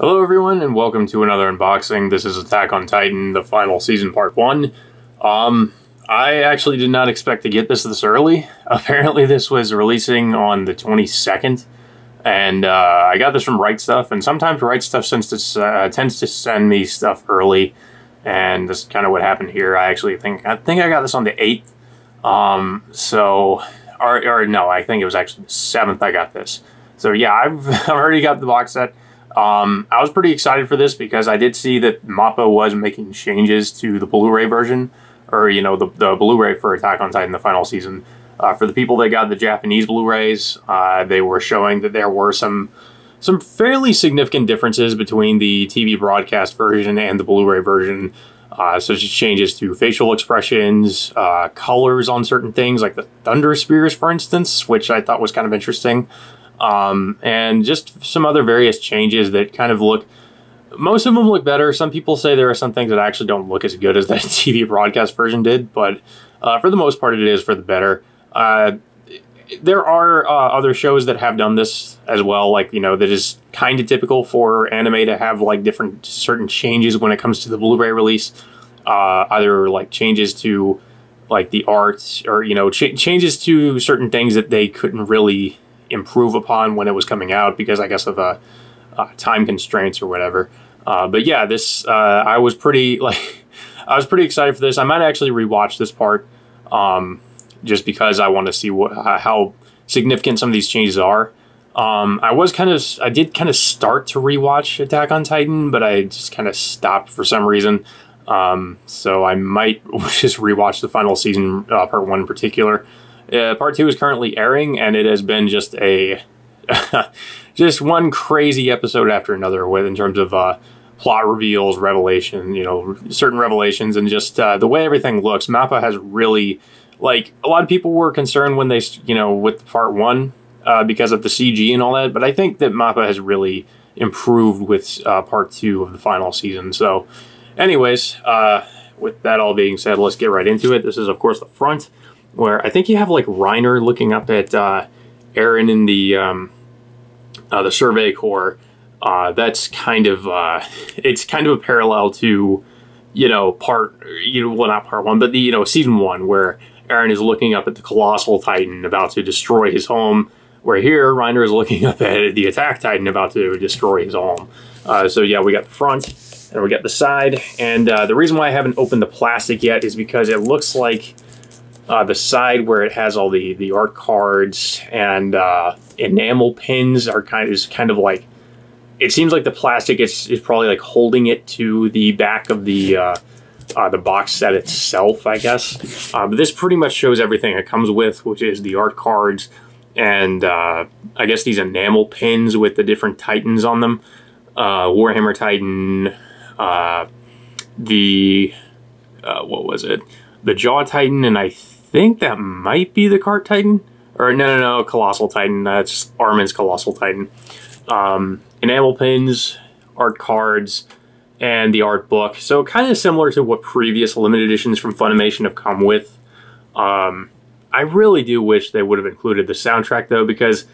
Hello everyone and welcome to another unboxing. This is Attack on Titan, the final season part 1. I actually did not expect to get this early. Apparently this was releasing on the 22nd. And I got this from Right Stuff, and sometimes Right Stuff tends to send me stuff early. And this is kind of what happened here. I think I got this on the 8th. Or no, I think it was actually the 7th I got this. So yeah, I've already got the box set. I was pretty excited for this because I did see that MAPPA was making changes to the Blu-ray version, or, you know, the Blu-ray for Attack on Titan, the final season. For the people that got the Japanese Blu-rays, they were showing that there were some fairly significant differences between the TV broadcast version and the Blu-ray version, such as changes to facial expressions, colors on certain things, like the Thunder Spears, for instance, which I thought was kind of interesting. And just some other various changes that kind of look, most of them look better. Some people say there are some things that actually don't look as good as that TV broadcast version did, but for the most part it is for the better. There are other shows that have done this as well, like, you know, that is kind of typical for anime to have like different certain changes when it comes to the Blu-ray release, either like changes to like the art, or, you know, changes to certain things that they couldn't really improve upon when it was coming out because I guess of time constraints or whatever. But yeah, this I was pretty I was pretty excited for this. I might actually rewatch this part just because I want to see how significant some of these changes are. I did kind of start to rewatch Attack on Titan, but I just kind of stopped for some reason. So I might just rewatch the final season, part one in particular. Part 2 is currently airing, and it has been just one crazy episode after another in terms of plot reveals, revelation, you know, certain revelations, and just the way everything looks. MAPPA has really, like, a lot of people were concerned when they, you know, with part 1 because of the CG and all that, but I think that MAPPA has really improved with part 2 of the final season. So anyways, with that all being said, let's get right into it. This is, of course, the front, where I think you have like Reiner looking up at Eren in the Survey Corps. That's kind of it's kind of a parallel to, you know, season 1, where Eren is looking up at the Colossal Titan about to destroy his home, where here Reiner is looking up at the Attack Titan about to destroy his home. So yeah, we got the front and we got the side, and the reason why I haven't opened the plastic yet is because it looks like the side where it has all the art cards and enamel pins are kind of like, it seems like the plastic is probably like holding it to the back of the box set itself, I guess. But this pretty much shows everything it comes with, which is the art cards and I guess these enamel pins with the different Titans on them. Warhammer Titan, what was it? The Jaw Titan, and I think that might be the Cart Titan, or no, Colossal Titan. That's Armin's Colossal Titan. Enamel pins, art cards, and the art book. So kind of similar to what previous limited editions from Funimation have come with. I really do wish they would have included the soundtrack though, because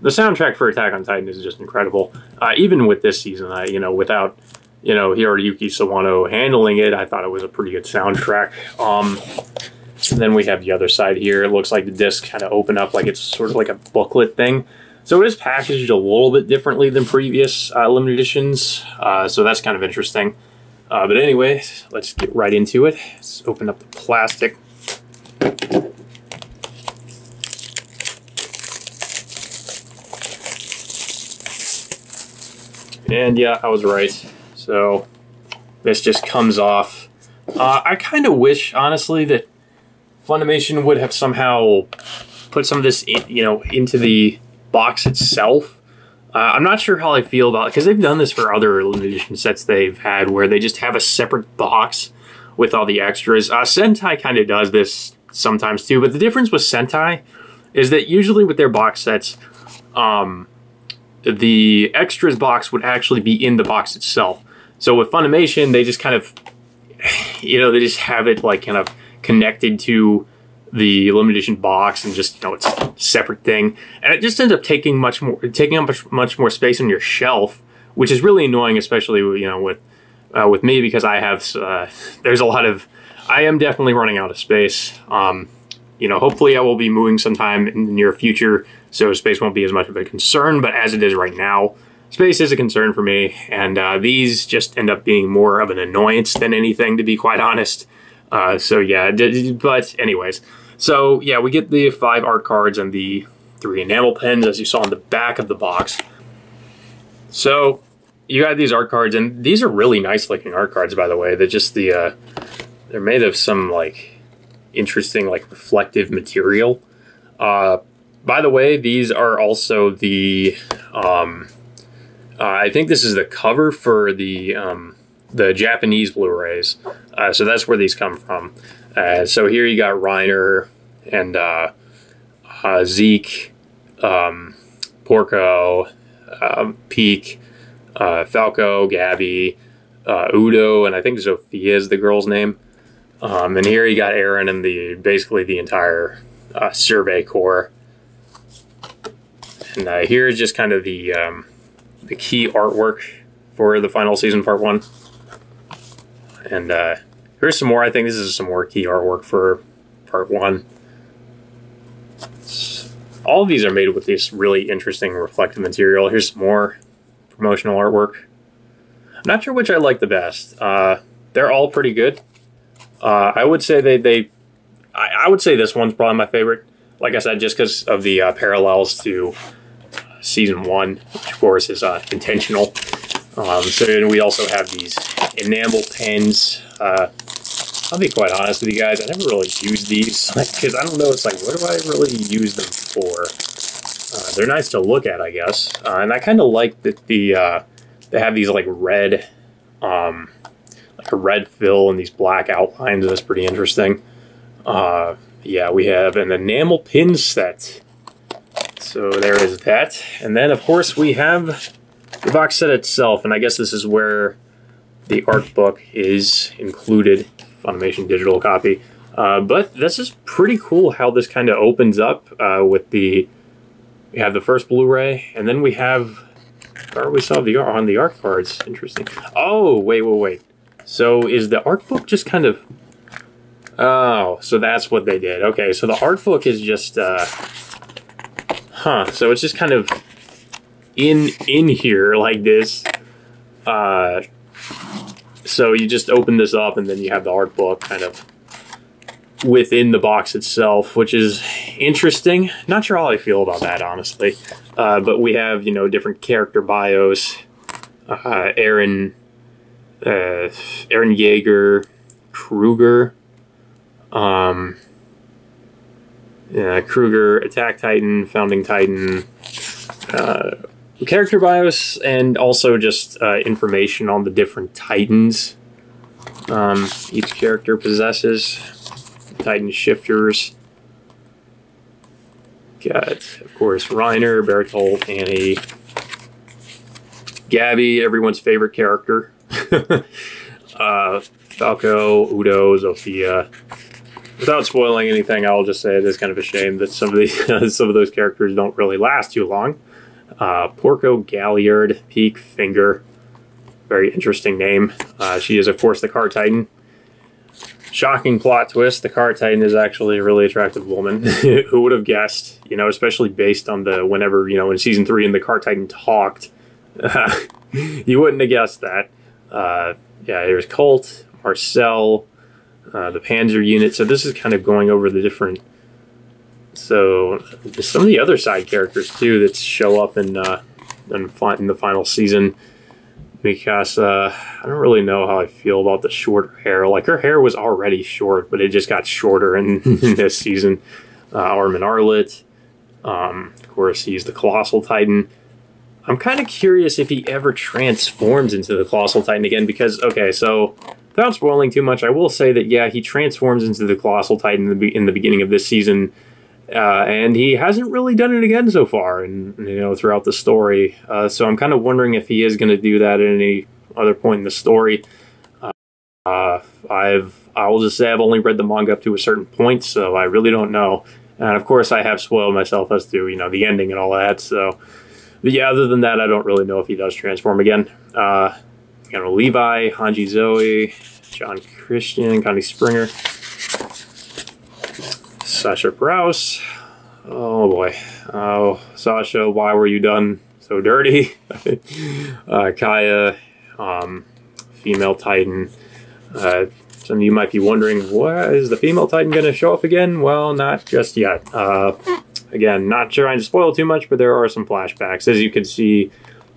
the soundtrack for Attack on Titan is just incredible. Even with this season, you know, without, you know, Hiroyuki Sawano handling it, I thought it was a pretty good soundtrack. And then we have the other side here. It looks like the disc kind of opened up, like it's sort of like a booklet thing. So it is packaged a little bit differently than previous limited editions. So that's kind of interesting. But anyway, let's get right into it. Let's open up the plastic. And yeah, I was right. So this just comes off. I kind of wish, honestly, that Funimation would have somehow put some of this, you know, into the box itself. I'm not sure how I feel about it, because they've done this for other limited edition sets they've had, where they just have a separate box with all the extras. Sentai kind of does this sometimes too, but the difference with Sentai is that usually with their box sets, the extras box would actually be in the box itself. So with Funimation, they just kind of, you know, they just have it like kind of connected to the limited edition box, and just, you know, it's a separate thing. And it just ends up taking up much more space on your shelf, which is really annoying, especially with me, because I have there's a lot of, I am definitely running out of space. Hopefully I will be moving sometime in the near future, so space won't be as much of a concern, but as it is right now, space is a concern for me, and these just end up being more of an annoyance than anything, to be quite honest. So yeah, but anyways, so yeah, we get the 5 art cards and the 3 enamel pins, as you saw in the back of the box. So you got these art cards, and these are really nice looking art cards, by the way. They're just the, they're made of some like interesting like reflective material. By the way, these are also the, I think this is the cover for the Japanese Blu-rays. So that's where these come from. So here you got Reiner and Zeke, Porco, Peak, Falco, Gabby, Udo, and I think Sophia is the girl's name. And here you got Eren and the basically the entire Survey Corps. And here is just kind of the key artwork for the final season, part 1. And here's some more. I think this is some more key artwork for part 1. All of these are made with this really interesting reflective material. Here's some more promotional artwork. I'm not sure which I like the best. They're all pretty good. I would say I would say this one's probably my favorite. Like I said, just because of the parallels to season 1, which of course is intentional. So then we also have these enamel pins. I'll be quite honest with you guys, I never really use these, because I don't know, it's like, what do I really use them for? They're nice to look at, I guess. And I kind of like that they have these like red, like a red fill and these black outlines. That's pretty interesting. Yeah, we have an enamel pin set. So there is that. And then of course we have the box set itself, and I guess this is where the art book is included. Funimation digital copy. But this is pretty cool how this kind of opens up with the, we have the first Blu-ray, and then we have, or we saw the on the art cards. Interesting. Oh, wait. So is the art book just kind of, oh, so that's what they did. Okay, so the art book is just, so it's just kind of in here like this. So you just open this up, and then you have the art book kind of within the box itself, which is interesting. Not sure how I feel about that, honestly. But we have, different character bios. Eren Jaeger, Kruger, Kruger, Attack Titan, Founding Titan, character bios, and also just information on the different Titans each character possesses. Titan shifters. Got, of course, Reiner, Bertolt, Annie, Gabby, everyone's favorite character. Falco, Udo, Sophia. Without spoiling anything, I'll just say it is kind of a shame that some of these, some of those characters don't really last too long. Porco Galliard, Peak Finger, very interesting name. She is, of course, the Cart Titan. Shocking plot twist, the Cart Titan is actually a really attractive woman. Who would have guessed, especially based on the, whenever, in season 3 and the Cart Titan talked, you wouldn't have guessed that. Yeah, there's Colt, Marcel, the Panzer unit. So this is kind of going over the different, so some of the other side characters too that show up in the final season, because I don't really know how I feel about the shorter hair. Like, her hair was already short, but it just got shorter in this season. Armin Arlert, of course, he's the Colossal Titan. I'm kind of curious if he ever transforms into the Colossal Titan again, because, okay, so without spoiling too much, I will say that, yeah, he transforms into the Colossal Titan in the beginning of this season. And he hasn't really done it again so far, and throughout the story. So I'm kind of wondering if he is going to do that at any other point in the story. I will just say I've only read the manga up to a certain point, so I really don't know. And of course, I have spoiled myself as to the ending and all that. So But yeah, other than that, I don't really know if he does transform again. You know, Levi, Hanji Zoe, John Christian, Connie Springer, Sasha Prowse. Oh boy. Oh, Sasha, why were you done so dirty? Kaya, Female Titan. Some of you might be wondering, what is the Female Titan going to show up again? Well, not just yet. Again, not trying to spoil too much, but there are some flashbacks, as you can see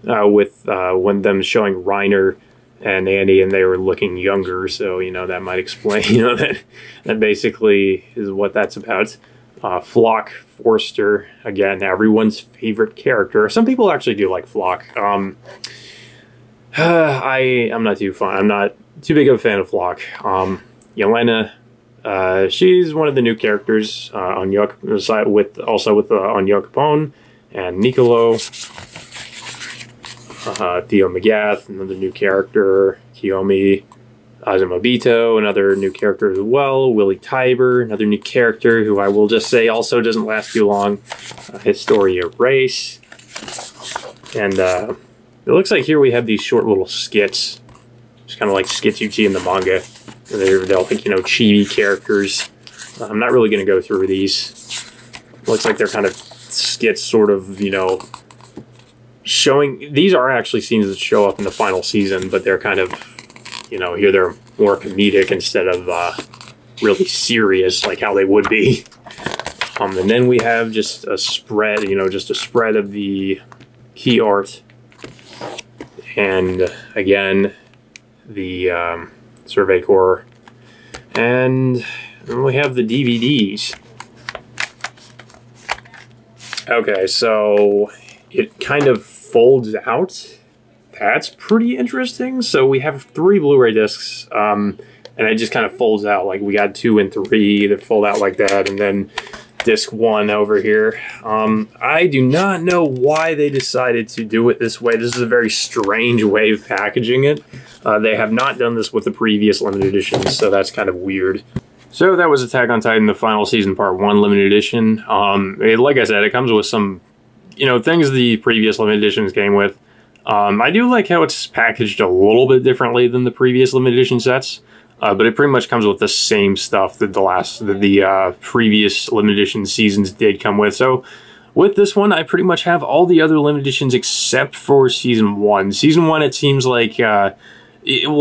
with when them showing Reiner and Annie, and they were looking younger. So, you know, that might explain, you know, that basically is what that's about. Flock Forster, again, everyone's favorite character. Some people actually do like Flock. I'm not too fun. I'm not too big of a fan of Flock. Yelena, she's one of the new characters on Yoka, with also with on Yokapone and Niccolo. Theo McGath, another new character. Kiyomi Azumabito, another new character as well. Willie Tiber, another new character who I will just say also doesn't last too long. Historia Race. And it looks like here we have these short little skits. It's kind of like skits you'd see in the manga. They're like, you know, chibi characters. I'm not really going to go through these. Looks like they're kind of skits, sort of, you know, showing, these are actually scenes that show up in the final season, but they're kind of, you know, here they're more comedic instead of really serious like how they would be. And then we have just a spread, you know, just a spread of the key art. And again, the Survey Corps. And then we have the DVDs. Okay, so it kind of folds out. That's pretty interesting. So we have 3 Blu-ray discs, and it just kind of folds out. Like, we got 2 and 3 that fold out like that, and then disc 1 over here. I do not know why they decided to do it this way. This is a very strange way of packaging it. They have not done this with the previous limited editions, so that's kind of weird. So that was Attack on Titan, the final season, part 1 limited edition. Like I said, it comes with some, you know, things the previous limited editions came with. I do like how it's packaged a little bit differently than the previous limited edition sets, but it pretty much comes with the same stuff that the previous limited edition seasons did come with. So with this one, I pretty much have all the other limited editions except for season 1. Season 1, it seems like, well,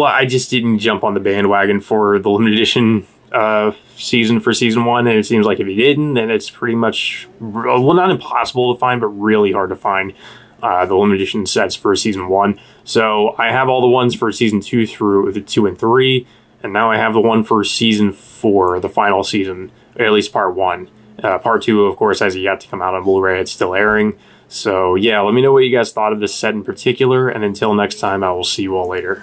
I just didn't jump on the bandwagon for the limited edition season for season 1, and it seems like if you didn't, then it's pretty much, well, not impossible to find, but really hard to find. The limited edition sets for season 1. So I have all the ones for season 2 through the 2 and 3, and now I have the one for season 4, the final season, or at least part 1. Part 2, of course, has yet to come out on Blu-ray. It's still airing. So yeah, let me know what you guys thought of this set in particular, and until next time, I will see you all later.